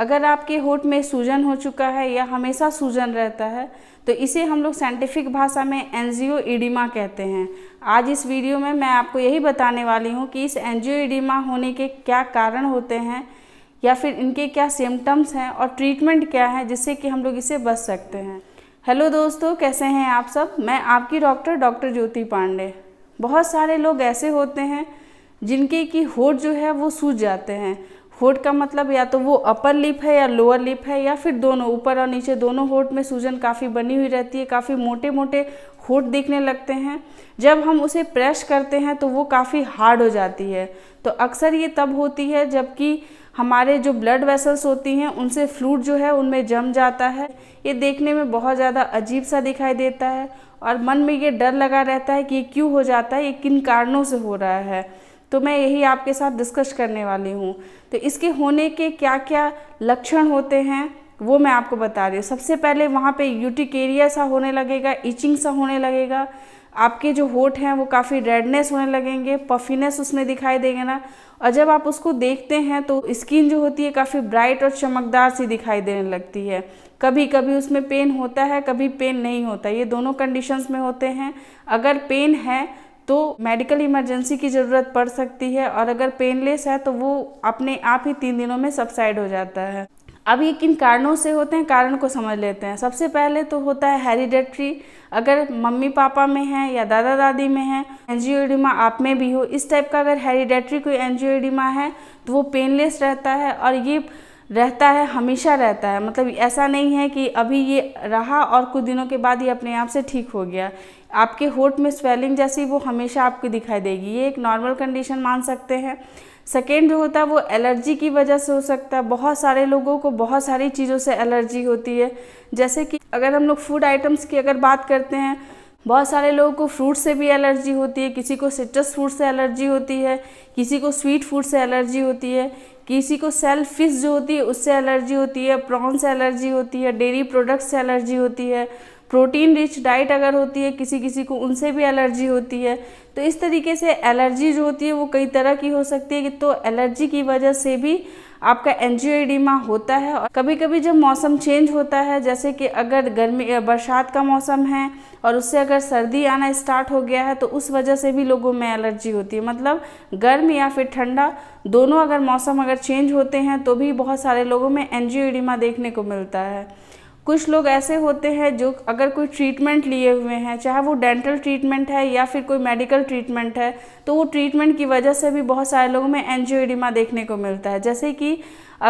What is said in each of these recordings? अगर आपके होठ में सूजन हो चुका है या हमेशा सूजन रहता है तो इसे हम लोग साइंटिफिक भाषा में एंजियोएडिमा कहते हैं। आज इस वीडियो में मैं आपको यही बताने वाली हूँ कि इस एंजियोएडिमा होने के क्या कारण होते हैं या फिर इनके क्या सिम्टम्स हैं और ट्रीटमेंट क्या है जिससे कि हम लोग इसे बच सकते हैं। हेलो दोस्तों, कैसे हैं आप सब। मैं आपकी डॉक्टर ज्योति पांडे। बहुत सारे लोग ऐसे होते हैं जिनके कि होठ जो है वो सूज जाते हैं। होठ का मतलब या तो वो अपर लिप है या लोअर लिप है या फिर दोनों, ऊपर और नीचे दोनों होठ में सूजन काफ़ी बनी हुई रहती है। काफ़ी मोटे मोटे होठ दिखने लगते हैं। जब हम उसे प्रेस करते हैं तो वो काफ़ी हार्ड हो जाती है। तो अक्सर ये तब होती है जबकि हमारे जो ब्लड वेसल्स होती हैं उनसे फ्लूइड जो है उनमें जम जाता है। ये देखने में बहुत ज़्यादा अजीब सा दिखाई देता है और मन में ये डर लगा रहता है कि ये क्यों हो जाता है, ये किन कारणों से हो रहा है। तो मैं यही आपके साथ डिस्कस करने वाली हूँ। तो इसके होने के क्या क्या लक्षण होते हैं वो मैं आपको बता रही हूँ। सबसे पहले वहाँ पे यूटिकेरिया सा होने लगेगा, इचिंग सा होने लगेगा। आपके जो होठ हैं वो काफ़ी रेडनेस होने लगेंगे, पफीनेस उसमें दिखाई देगा ना। और जब आप उसको देखते हैं तो स्किन जो होती है काफ़ी ब्राइट और चमकदार सी दिखाई देने लगती है। कभी कभी उसमें पेन होता है, कभी पेन नहीं होता। ये दोनों कंडीशंस में होते हैं। अगर पेन है तो मेडिकल इमरजेंसी की ज़रूरत पड़ सकती है और अगर पेनलेस है तो वो अपने आप ही 3 दिनों में सबसाइड हो जाता है। अब ये किन कारणों से होते हैं, कारण को समझ लेते हैं। सबसे पहले तो होता है हेरिडिटरी। अगर मम्मी पापा में है या दादा दादी में है, एंजियोएडिमा आप में भी हो, इस टाइप का अगर हेरिडिटरी कोई एंजियोएडिमा है तो वो पेनलेस रहता है और ये रहता है, हमेशा रहता है। मतलब ऐसा नहीं है कि अभी ये रहा और कुछ दिनों के बाद ये अपने आप से ठीक हो गया। आपके होठ में स्वेलिंग जैसी वो हमेशा आपको दिखाई देगी। ये एक नॉर्मल कंडीशन मान सकते हैं। सेकेंड जो होता है वो एलर्जी की वजह से हो सकता है। बहुत सारे लोगों को बहुत सारी चीज़ों से एलर्जी होती है। जैसे कि अगर हम लोग फूड आइटम्स की अगर बात करते हैं, बहुत सारे लोगों को फ्रूट से भी एलर्जी होती है। किसी को सिट्रस फ्रूट से एलर्जी होती है, किसी को स्वीट फूड से एलर्जी होती है, किसी को सेल फिश जो होती है उससे एलर्जी होती है, प्रॉन से एलर्जी होती है, डेयरी प्रोडक्ट्स से एलर्जी होती है, प्रोटीन रिच डाइट अगर होती है किसी को उनसे भी एलर्जी होती है। तो इस तरीके से एलर्जी जो होती है वो कई तरह की हो सकती है। तो एलर्जी की वजह से भी आपका एंजियोएडिमा होता है। और कभी कभी जब मौसम चेंज होता है, जैसे कि अगर गर्मी बरसात का मौसम है और उससे अगर सर्दी आना स्टार्ट हो गया है तो उस वजह से भी लोगों में एलर्जी होती है। मतलब गर्म या फिर ठंडा, दोनों अगर मौसम अगर चेंज होते हैं तो भी बहुत सारे लोगों में एंजियोएडिमा देखने को मिलता है। कुछ लोग ऐसे होते हैं जो अगर कोई ट्रीटमेंट लिए हुए हैं, चाहे वो डेंटल ट्रीटमेंट है या फिर कोई मेडिकल ट्रीटमेंट है, तो वो ट्रीटमेंट की वजह से भी बहुत सारे लोगों में एंजियोएडिमा देखने को मिलता है। जैसे कि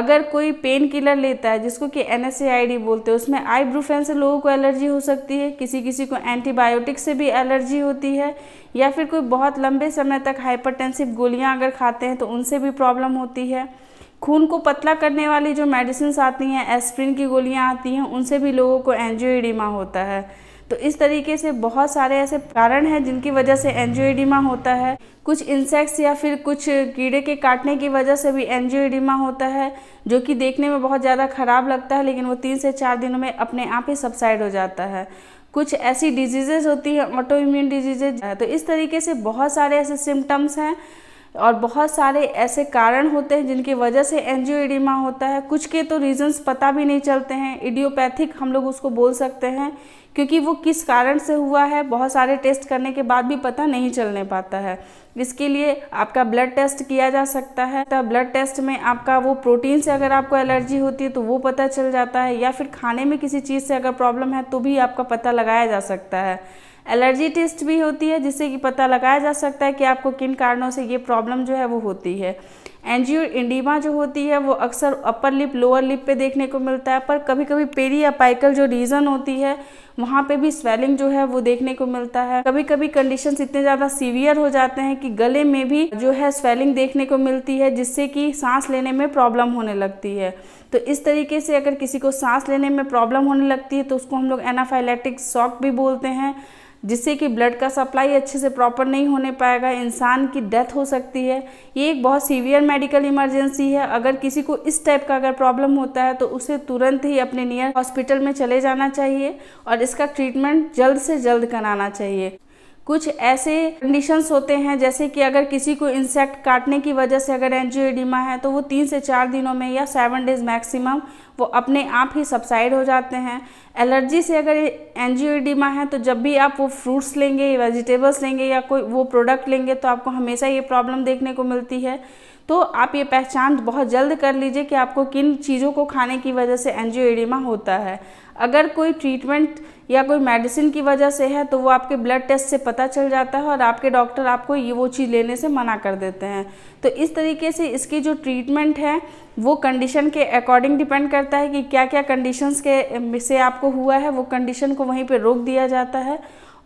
अगर कोई पेन किलर लेता है जिसको कि एनएसएआईडी बोलते हैं, उसमें आइब्रूफेन से लोगों को एलर्जी हो सकती है। किसी को एंटीबायोटिक से भी एलर्जी होती है या फिर कोई बहुत लंबे समय तक हाइपरटेंसिव गोलियाँ अगर खाते हैं तो उनसे भी प्रॉब्लम होती है। खून को पतला करने वाली जो मेडिसिन्स आती हैं, एस्प्रिन की गोलियां आती हैं, उनसे भी लोगों को एंजियोएडिमा होता है। तो इस तरीके से बहुत सारे ऐसे कारण हैं जिनकी वजह से एंजियोएडिमा होता है। कुछ इंसेक्ट्स या फिर कुछ कीड़े के काटने की वजह से भी एंजियोएडिमा होता है, जो कि देखने में बहुत ज़्यादा ख़राब लगता है लेकिन वो 3 से 4 दिनों में अपने आप ही सबसाइड हो जाता है। कुछ ऐसी डिजीज़ेज़ होती हैं, ऑटो इम्यून डिजीज़ेज। तो इस तरीके से बहुत सारे ऐसे सिम्टम्स हैं और बहुत सारे ऐसे कारण होते हैं जिनकी वजह से एंजियोएडिमा होता है। कुछ के तो रीज़न्स पता भी नहीं चलते हैं। इडियोपैथिक हम लोग उसको बोल सकते हैं क्योंकि वो किस कारण से हुआ है बहुत सारे टेस्ट करने के बाद भी पता नहीं चलने पाता है। इसके लिए आपका ब्लड टेस्ट किया जा सकता है। तो ब्लड टेस्ट में आपका वो प्रोटीन से अगर आपको एलर्जी होती है तो वो पता चल जाता है, या फिर खाने में किसी चीज़ से अगर प्रॉब्लम है तो भी आपका पता लगाया जा सकता है। एलर्जी टेस्ट भी होती है जिससे कि पता लगाया जा सकता है कि आपको किन कारणों से ये प्रॉब्लम जो है वो होती है। एंजियोएडिमा जो होती है वो अक्सर अपर लिप लोअर लिप पे देखने को मिलता है, पर कभी कभी पेरीएपिकल जो रीजन होती है वहाँ पे भी स्वेलिंग जो है वो देखने को मिलता है। कभी कभी कंडीशंस इतने ज़्यादा सीवियर हो जाते हैं कि गले में भी जो है स्वेलिंग देखने को मिलती है जिससे कि सांस लेने में प्रॉब्लम होने लगती है। तो इस तरीके से अगर किसी को सांस लेने में प्रॉब्लम होने लगती है तो उसको हम लोग एनाफाइलैक्टिक शॉक भी बोलते हैं, जिससे कि ब्लड का सप्लाई अच्छे से प्रॉपर नहीं होने पाएगा, इंसान की डेथ हो सकती है। ये एक बहुत सीवियर मेडिकल इमरजेंसी है। अगर किसी को इस टाइप का अगर प्रॉब्लम होता है तो उसे तुरंत ही अपने नियर हॉस्पिटल में चले जाना चाहिए और इसका ट्रीटमेंट जल्द से जल्द कराना चाहिए। कुछ ऐसे कंडीशंस होते हैं जैसे कि अगर किसी को इंसेक्ट काटने की वजह से अगर एंजियोएडिमा है तो वो 3 से 4 दिनों में या 7 डेज मैक्सिमम वो अपने आप ही सबसाइड हो जाते हैं। एलर्जी से अगर एंजियोएडिमा है तो जब भी आप वो फ्रूट्स लेंगे, वेजिटेबल्स लेंगे या कोई वो प्रोडक्ट लेंगे तो आपको हमेशा ये प्रॉब्लम देखने को मिलती है। तो आप ये पहचान बहुत जल्द कर लीजिए कि आपको किन चीज़ों को खाने की वजह से एंजियोएडिमा होता है। अगर कोई ट्रीटमेंट या कोई मेडिसिन की वजह से है तो वो आपके ब्लड टेस्ट से पता चल जाता है और आपके डॉक्टर आपको ये वो चीज़ लेने से मना कर देते हैं। तो इस तरीके से इसकी जो ट्रीटमेंट है वो कंडीशन के अकॉर्डिंग डिपेंड करता है कि क्या क्या कंडीशंस के से आपको हुआ है, वो कंडीशन को वहीं पर रोक दिया जाता है।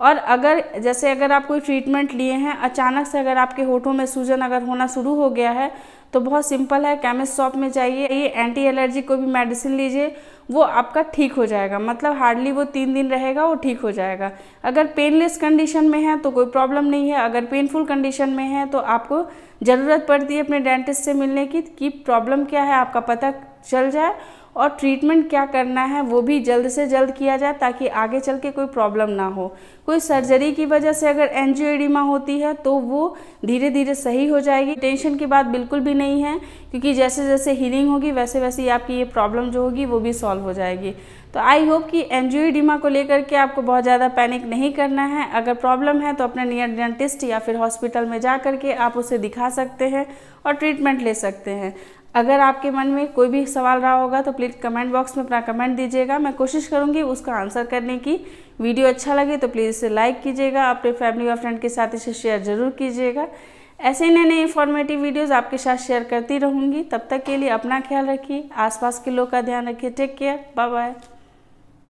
और अगर जैसे अगर आप कोई ट्रीटमेंट लिए हैं, अचानक से अगर आपके होठों में सूजन अगर होना शुरू हो गया है तो बहुत सिंपल है, केमिस्ट शॉप में जाइए, ये एंटी एलर्जी कोई भी मेडिसिन लीजिए, वो आपका ठीक हो जाएगा। मतलब हार्डली वो 3 दिन रहेगा, वो ठीक हो जाएगा। अगर पेनलेस कंडीशन में है तो कोई प्रॉब्लम नहीं है, अगर पेनफुल कंडीशन में है तो आपको ज़रूरत पड़ती है अपने डेंटिस्ट से मिलने की कि प्रॉब्लम क्या है आपका पता चल जाए और ट्रीटमेंट क्या करना है वो भी जल्द से जल्द किया जाए ताकि आगे चल के कोई प्रॉब्लम ना हो। कोई सर्जरी की वजह से अगर एंजियोएडिमा होती है तो वो धीरे धीरे सही हो जाएगी। टेंशन की बात बिल्कुल भी नहीं है क्योंकि जैसे जैसे हीलिंग होगी वैसे वैसे आपकी ये प्रॉब्लम जो होगी वो भी सॉल्व हो जाएगी। तो आई होप कि एंजियोएडिमा को लेकर के आपको बहुत ज़्यादा पैनिक नहीं करना है। अगर प्रॉब्लम है तो अपने नियर डेंटिस्ट या फिर हॉस्पिटल में जा करके आप उसे दिखा सकते हैं और ट्रीटमेंट ले सकते हैं। अगर आपके मन में कोई भी सवाल रहा होगा तो प्लीज़ कमेंट बॉक्स में अपना कमेंट दीजिएगा, मैं कोशिश करूंगी उसका आंसर करने की। वीडियो अच्छा लगे तो प्लीज़ इसे लाइक कीजिएगा, अपने फैमिली और फ्रेंड के साथ इसे शेयर ज़रूर कीजिएगा। ऐसे नए नए इन्फॉर्मेटिव वीडियोस आपके साथ शेयर करती रहूँगी। तब तक के लिए अपना ख्याल रखिए, आसपास के लोग का ध्यान रखिए। Take care, bye bye.